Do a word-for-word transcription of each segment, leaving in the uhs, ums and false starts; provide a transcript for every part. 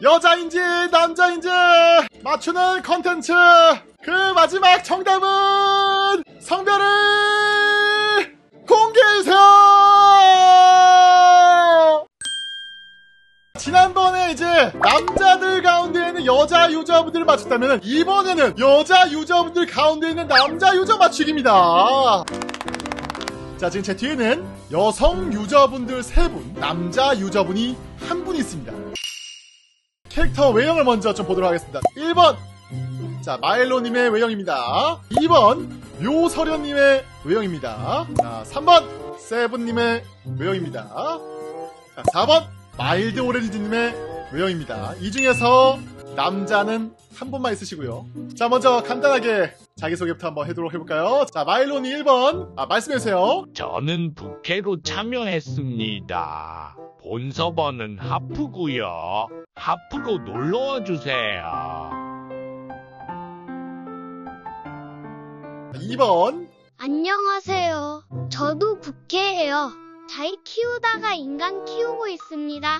여자인지 남자인지 맞추는 컨텐츠. 그 마지막 정답은 성별을 공개해주세요. 지난번에 이제 남자들 가운데 있는 여자 유저분들을 맞췄다면 이번에는 여자 유저분들 가운데 있는 남자 유저 맞추기입니다. 자, 지금 제 뒤에는 여성 유저분들 세 분, 남자 유저분이 한 분 있습니다. 캐릭터 외형을 먼저 좀 보도록 하겠습니다. 일 번, 자, 마일로님의 외형입니다. 이 번, 묘서련님의 외형입니다. 자, 삼 번, 세븐님의 외형입니다. 자, 사 번, 마일드 오렌지님의 외형입니다. 이 중에서 남자는 한 분만 있으시고요. 자, 먼저 간단하게 자기소개부터 한번 해도록 해볼까요? 자, 마일로니 일 번, 아, 말씀해주세요. 저는 부캐로 참여했습니다. 본서버는 하프고요. 하프로 놀러와주세요. 이 번, 안녕하세요. 저도 부캐예요. 잘 키우다가 인간 키우고 있습니다.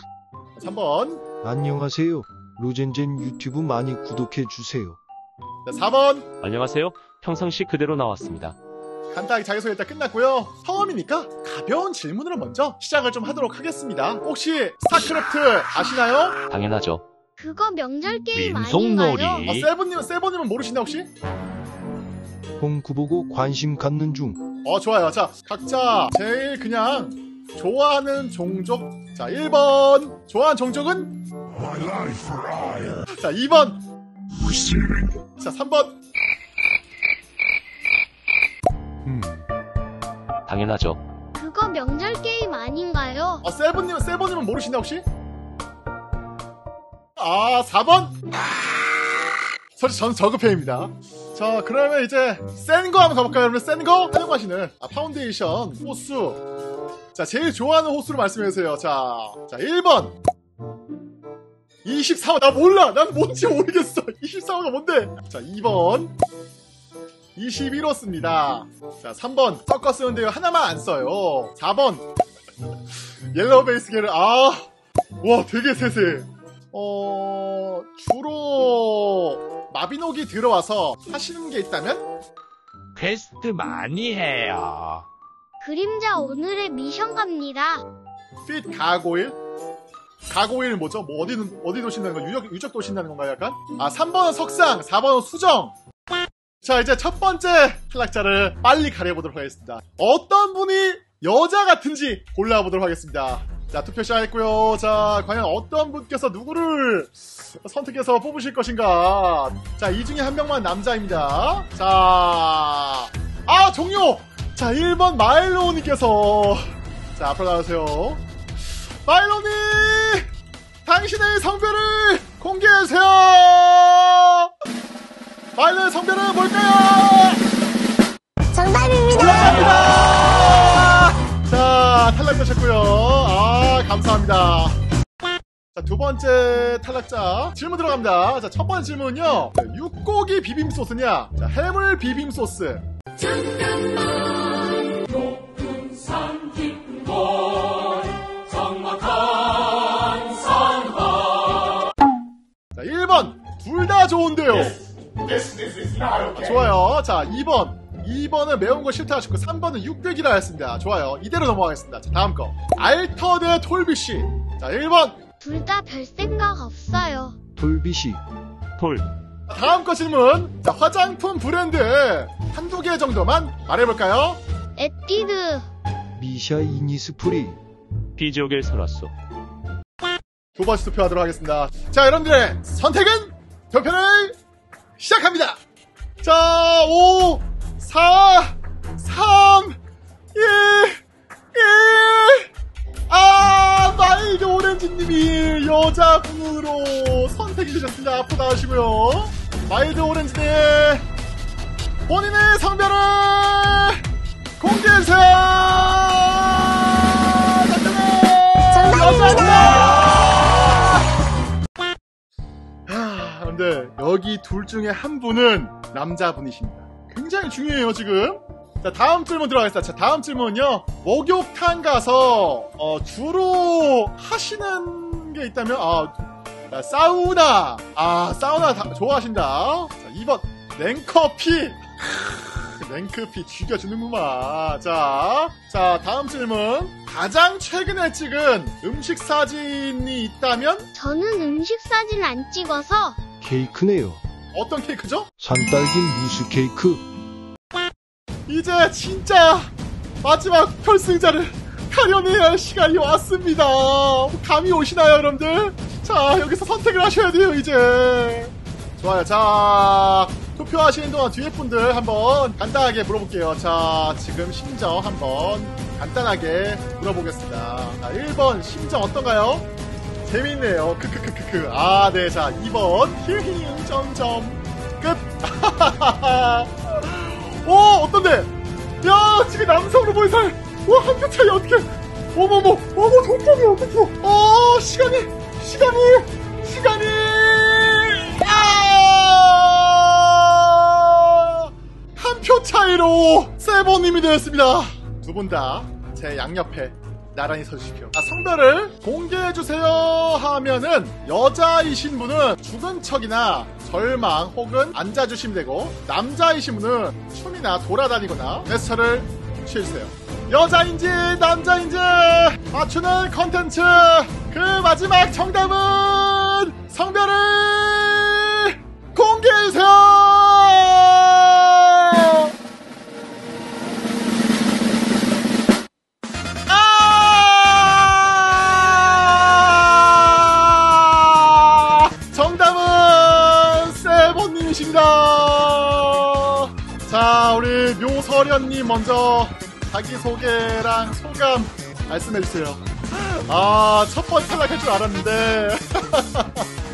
삼 번, 안녕하세요. 로젠젠 유튜브 많이 구독해주세요. 사 번, 안녕하세요. 평상시 그대로 나왔습니다. 간단하게 자기소개 일단 끝났고요. 처음이니까 가벼운 질문으로 먼저 시작을 좀 하도록 하겠습니다. 혹시 스타크래프트 아시나요? 당연하죠. 그거 명절 게임 민속놀이. 아닌가요? 아, 세븐님은 세븐님은 모르시나 혹시? 홍구 보고 관심 갖는 중. 어, 좋아요. 자, 각자 제일 그냥 좋아하는 종족. 자, 일 번 좋아하는 종족은? My life, right. 자, 이 번. 자, 삼 번. 음. 당연하죠. 그거 명절 게임 아닌가요? 아, 세븐님, 세븐님은 모르시나 혹시? 아, 사 번. 솔직히 저는 저급해입니다. 자, 그러면 이제 센 거 한번 가볼까요? 여러분, 센 거 사용하시는, 아, 파운데이션 호수. 자, 제일 좋아하는 호수로 말씀해주세요. 자, 자, 일 번. 이십사 번. 나 몰라. 난 뭔지 모르겠어. 이십사 호가 뭔데? 자, 이 번. 이십일 호 씁니다. 자, 삼 번. 섞어 쓰는데 하나만 안 써요. 사 번. 옐로우 베이스 계열. 아, 와, 되게 세세. 어, 주로 마비노기 들어와서 하시는 게 있다면? 퀘스트 많이 해요. 그림자 오늘의 미션 갑니다. 핏 가고일. 가고일 뭐죠? 뭐 어디, 어디 도신다는 건가요? 유적, 유적 도신다는 건가요, 약간? 아, 삼 번은 석상, 사 번은 수정! 자, 이제 첫 번째 탈락자를 빨리 가려보도록 하겠습니다. 어떤 분이 여자 같은지 골라보도록 하겠습니다. 자, 투표 시작했고요. 자, 과연 어떤 분께서 누구를 선택해서 뽑으실 것인가? 자, 이 중에 한 명만 남자입니다. 자, 아, 종료! 자, 일 번 마일로우님께서. 자, 앞으로 나오세요. 마일로니! 당신의 성별을 공개해주세요! 마일로의 성별은 뭘까요? 정답입니다! 정답입니다! 자, 탈락되셨고요. 아, 감사합니다. 자, 두 번째 탈락자 질문 들어갑니다. 자, 첫 번째 질문은요. 육고기 비빔소스냐? 자, 해물 비빔소스. 잠깐만, 높은 산 깊은 곳. 자, 일 번 둘 다 좋은데요. Yes, yes, yes, yes, okay. 아, 좋아요. 자, 이 번 이 번은 매운 거 싫다 하셨고, 삼 번은 육백이라 했습니다. 좋아요. 이대로 넘어가겠습니다. 자, 다음 거 알터 대 톨비씨. 자, 일 번 둘 다 별 생각 없어요. 톨비씨 돌. 자, 다음 거 질문. 자, 화장품 브랜드 한두 개 정도만 말해볼까요? 에뛰드, 미샤, 이니스프리, 비지옥의 설화수. 두 번째 투표하도록 하겠습니다. 자, 여러분들의 선택은? 투표를 시작합니다. 자, 오, 사, 삼, 일, 일. 아, 마일드 오렌지님이 여자분으로 선택해 주셨습니다. 앞으로 나오시고요. 마일드 오렌지님, 본인의 성별을 공개해주세요. 하, 근데 여기 둘 중에 한 분은 남자분이십니다. 굉장히 중요해요, 지금. 자, 다음 질문 들어가겠습니다. 자, 다음 질문은요. 목욕탕 가서 어, 주로 하시는 게 있다면? 아, 자, 사우나. 아, 사우나 다, 좋아하신다. 자, 이 번. 랭커피. 랭크피 죽여주는구만. 자, 자 다음 질문. 가장 최근에 찍은 음식 사진이 있다면? 저는 음식 사진을 안 찍어서 케이크네요. 어떤 케이크죠? 산딸기 무스 케이크. 이제 진짜 마지막 결승자를 가려내야 할 시간이 왔습니다. 감이 오시나요 여러분들? 자, 여기서 선택을 하셔야 돼요 이제. 좋아요. 자, 투표하시는 동안 뒤에 분들 한번 간단하게 물어볼게요. 자, 지금 심정 한번 간단하게 물어보겠습니다. 자, 일 번 심정 어떤가요? 재밌네요. 크크크크크. 아, 네. 자, 이 번 히히 점점 끝. 오, 어떤데? 야, 지금 남성으로 보인 사람. 와, 한 표 차이 어떻게? 어머머, 어머, 동점이 어떻게? 어, 시간이, 시간이, 시간이. 한 표 차이로 세븐님이 되었습니다. 두 분 다 제 양옆에 나란히 서주십시오. 자, 성별을 공개해주세요 하면은 여자이신 분은 죽은 척이나 절망 혹은 앉아주시면 되고, 남자이신 분은 춤이나 돌아다니거나 제스처를 취해주세요. 여자인지 남자인지 맞추는 컨텐츠, 그 마지막 정답은 성별을 공개해주세요. 자, 우리 묘설현님 먼저 자기소개랑 소감 말씀해주세요. 아, 첫 번째 탈락할 줄 알았는데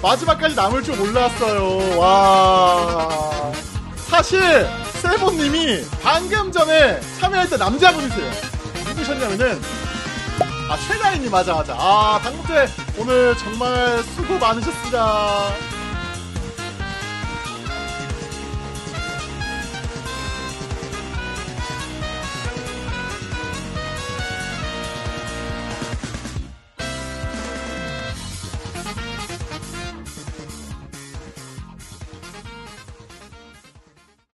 마지막까지 남을 줄 몰랐어요. 와, 사실 세븐님이 방금 전에 참여했던 남자분이세요. 누구셨냐면은 아, 최다희님. 맞아 맞아. 아, 방금 전에 오늘 정말 수고 많으셨습니다.